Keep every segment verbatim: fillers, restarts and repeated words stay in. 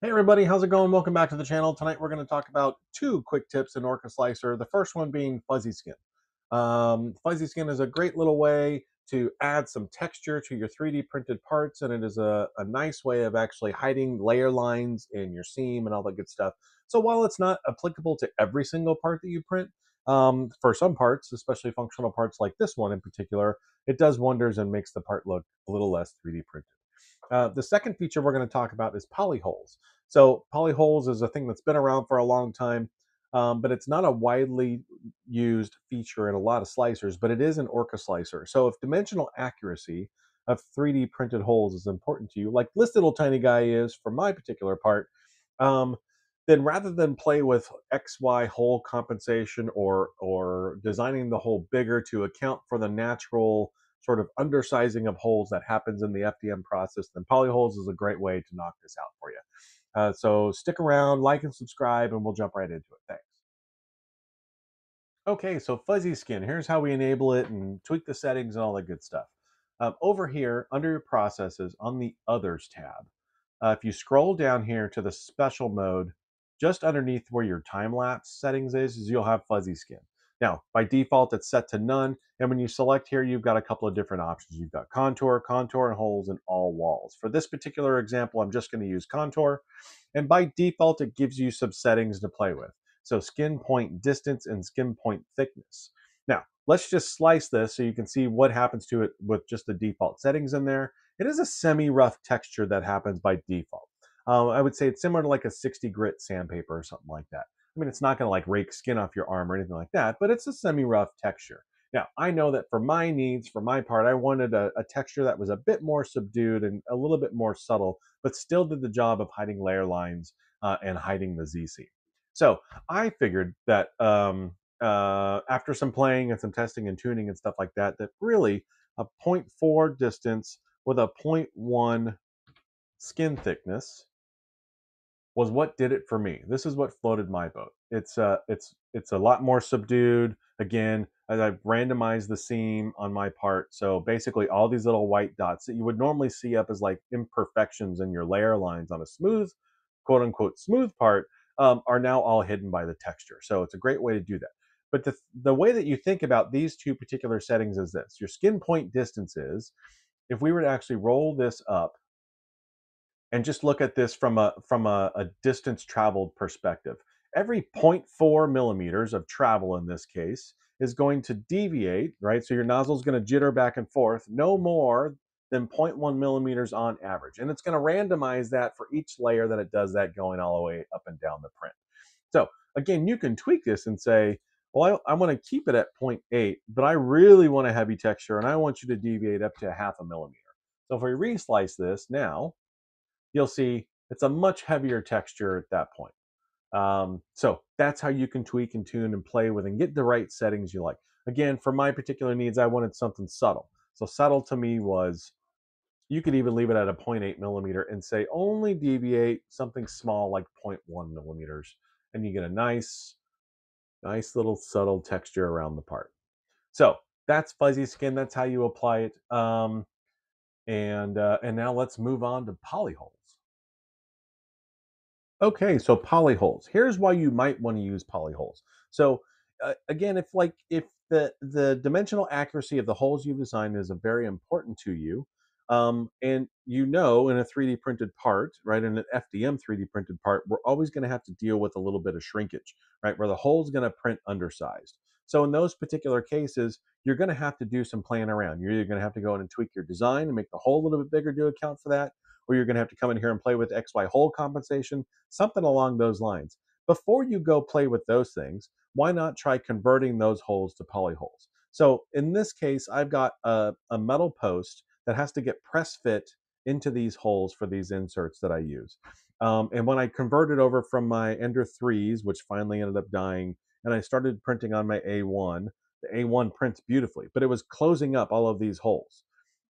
Hey everybody, how's it going? Welcome back to the channel. Tonight we're going to talk about two quick tips in Orca Slicer, the first one being Fuzzy Skin. Um, Fuzzy Skin is a great little way to add some texture to your three D printed parts, and it is a, a nice way of actually hiding layer lines in your seam and all that good stuff. So while it's not applicable to every single part that you print, um, for some parts, especially functional parts like this one in particular, it does wonders and makes the part look a little less three D printed. Uh, the second feature we're going to talk about is polyholes. So polyholes is a thing that's been around for a long time, um, but it's not a widely used feature in a lot of slicers, but it is an Orca Slicer. So if dimensional accuracy of three D printed holes is important to you, like this little tiny guy is for my particular part, um, then rather than play with X Y hole compensation or, or designing the hole bigger to account for the natural sort of undersizing of holes that happens in the F D M process, then Polyholes is a great way to knock this out for you. Uh, so stick around, like and subscribe, and we'll jump right into it. Thanks. Okay, so Fuzzy Skin, here's how we enable it and tweak the settings and all that good stuff. Um, over here, under your processes, on the Others tab, uh, if you scroll down here to the Special Mode, just underneath where your time-lapse settings is, is you'll have Fuzzy Skin. Now, by default, it's set to none, and when you select here, you've got a couple of different options. You've got contour, contour, and holes, and all walls. For this particular example, I'm just going to use contour, and by default, it gives you some settings to play with. So skin point distance and skin point thickness. Now, let's just slice this so you can see what happens to it with just the default settings in there. It is a semi-rough texture that happens by default. Um, I would say it's similar to like a sixty grit sandpaper or something like that. I mean, it's not going to like rake skin off your arm or anything like that, but it's a semi-rough texture. Now, I know that for my needs, for my part, I wanted a, a texture that was a bit more subdued and a little bit more subtle, but still did the job of hiding layer lines uh, and hiding the Z-seam. So I figured that um, uh, after some playing and some testing and tuning and stuff like that, that really a zero point four distance with a zero point one skin thickness was what did it for me. This is what floated my boat. It's uh, it's it's a lot more subdued. Again, I've randomized the seam on my part, so basically all these little white dots that you would normally see up as like imperfections in your layer lines on a smooth, quote unquote, smooth part um, are now all hidden by the texture. So it's a great way to do that. But the the way that you think about these two particular settings is this: your skin point distance is, if we were to actually roll this up and just look at this from a from a, a distance traveled perspective. Every zero point four millimeters of travel in this case is going to deviate, right? So your nozzle's going to jitter back and forth no more than zero point one millimeters on average. And it's going to randomize that for each layer that it does that, going all the way up and down the print. So again, you can tweak this and say, well, I, I want to keep it at zero point eight, but I really want a heavy texture and I want you to deviate up to a half a millimeter. So if we reslice this now, you'll see it's a much heavier texture at that point. Um, so that's how you can tweak and tune and play with and get the right settings you like. Again, for my particular needs, I wanted something subtle. So subtle to me was, you could even leave it at a zero point eight millimeter and say only deviate something small like zero point one millimeters. And you get a nice, nice little subtle texture around the part. So that's Fuzzy Skin. That's how you apply it. Um, and, uh, and now let's move on to polyholes. Okay, so polyholes. Here's why you might want to use polyholes. So uh, again, if like if the the dimensional accuracy of the holes you've designed is a very important to you, um, and you know in a three D printed part, right, in an F D M three D printed part, we're always going to have to deal with a little bit of shrinkage, right, where the hole's going to print undersized. So in those particular cases, you're going to have to do some playing around. You're either going to have to go in and tweak your design and make the hole a little bit bigger to account for that, or you're going to have to come in here and play with X Y hole compensation, something along those lines. Before you go play with those things, why not try converting those holes to polyholes? So in this case, I've got a, a metal post that has to get press fit into these holes for these inserts that I use. Um, and when I converted over from my Ender threes, which finally ended up dying, and I started printing on my A one, the A one prints beautifully, but it was closing up all of these holes.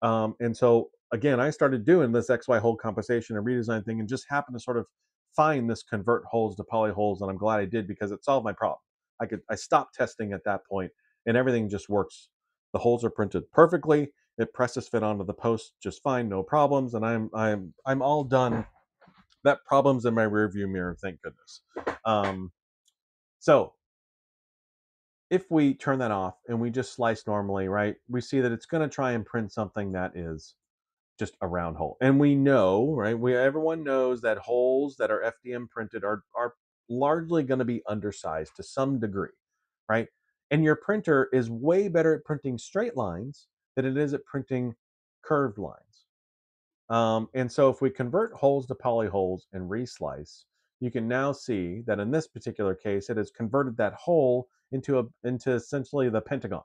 Um, and so again, I started doing this X Y hole compensation and redesign thing and just happened to sort of find this convert holes to polyholes, and I'm glad I did because it solved my problem. I could I stopped testing at that point and everything just works. The holes are printed perfectly. It presses fit onto the post just fine, no problems, and I'm I'm I'm all done that problem's in my rearview mirror, thank goodness. Um, so if we turn that off and we just slice normally, right, we see that it's going to try and print something that is just a round hole. And we know, right, we everyone knows that holes that are F D M printed are, are largely going to be undersized to some degree, right? And your printer is way better at printing straight lines than it is at printing curved lines. Um, and so if we convert holes to polyholes and reslice, you can now see that in this particular case, it has converted that hole into a into essentially the pentagon.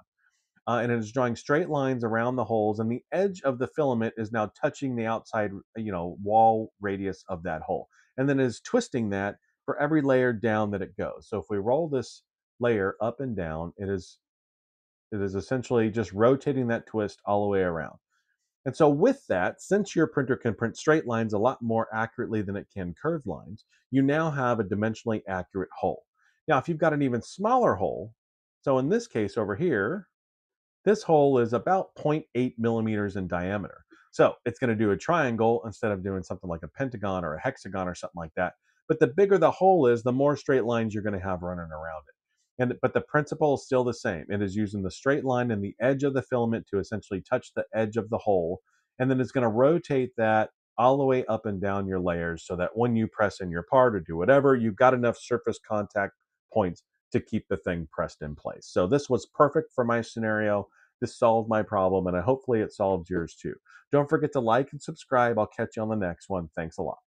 Uh, and it is drawing straight lines around the holes, and the edge of the filament is now touching the outside, you know, wall radius of that hole. And then it is twisting that for every layer down that it goes. So if we roll this layer up and down, it is, it is essentially just rotating that twist all the way around. And so with that, since your printer can print straight lines a lot more accurately than it can curved lines, you now have a dimensionally accurate hole. Now, if you've got an even smaller hole, so in this case over here, this hole is about zero point eight millimeters in diameter. So it's going to do a triangle instead of doing something like a pentagon or a hexagon or something like that. But the bigger the hole is, the more straight lines you're going to have running around it. And, but the principle is still the same. It is using the straight line and the edge of the filament to essentially touch the edge of the hole. And then it's going to rotate that all the way up and down your layers so that when you press in your part or do whatever, you've got enough surface contact points to keep the thing pressed in place. So this was perfect for my scenario. This solved my problem, and hopefully it solved yours too. Don't forget to like and subscribe. I'll catch you on the next one. Thanks a lot.